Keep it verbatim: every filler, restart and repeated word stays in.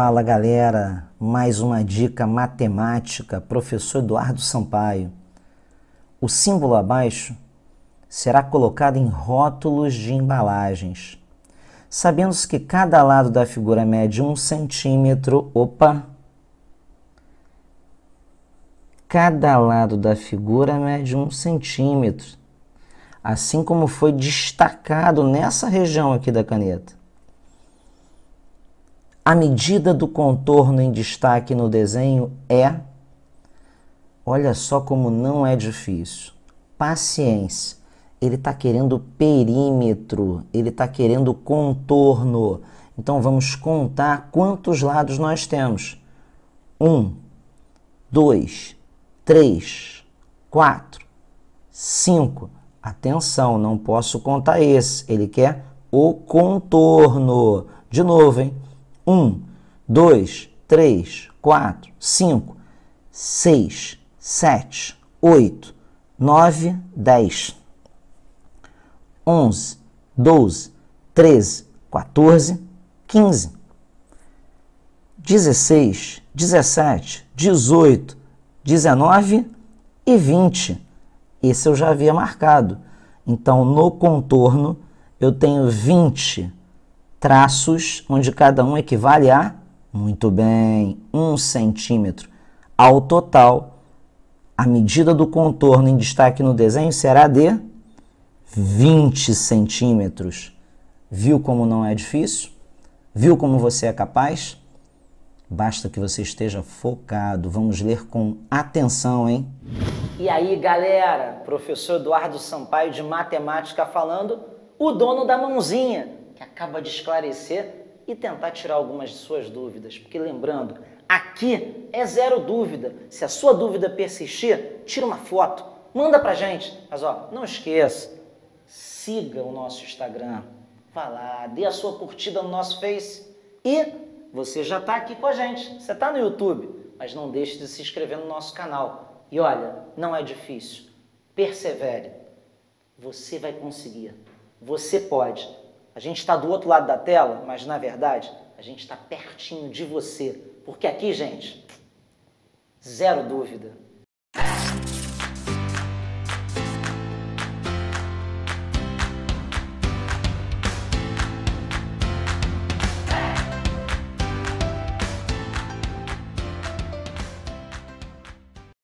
Fala galera, mais uma dica matemática, professor Eduardo Sampaio. O símbolo abaixo será colocado em rótulos de embalagens. Sabemos que cada lado da figura mede um centímetro, opa! Cada lado da figura mede um centímetro, assim como foi destacado nessa região aqui da caneta. A medida do contorno em destaque no desenho é, olha só como não é difícil, paciência. Ele está querendo perímetro, ele está querendo contorno. Então vamos contar quantos lados nós temos. Um, dois, três, quatro, cinco. Atenção, não posso contar esse, ele quer o contorno. De novo, hein? Um, dois, três, quatro, cinco, seis, sete, oito, nove, dez. onze, doze, treze, quatorze, quinze, dezesseis, dezessete, dezoito, dezenove e vinte. Esse eu já havia marcado. Então, no contorno, eu tenho vinte traços, onde cada um equivale a, muito bem, um centímetro. Ao total, a medida do contorno em destaque no desenho será de vinte centímetros. Viu como não é difícil? Viu como você é capaz? Basta que você esteja focado. Vamos ler com atenção, hein? E aí, galera? Professor Eduardo Sampaio de Matemática falando, o dono da mãozinha, que acaba de esclarecer e tentar tirar algumas de suas dúvidas. Porque lembrando, aqui é zero dúvida. Se a sua dúvida persistir, tira uma foto, manda pra gente. Mas ó, não esqueça, siga o nosso Instagram, vá lá, dê a sua curtida no nosso Face e você já está aqui com a gente. Você está no YouTube, mas não deixe de se inscrever no nosso canal. E olha, não é difícil, persevere, você vai conseguir, você pode. A gente está do outro lado da tela, mas na verdade a gente está pertinho de você, porque aqui, gente, zero dúvida.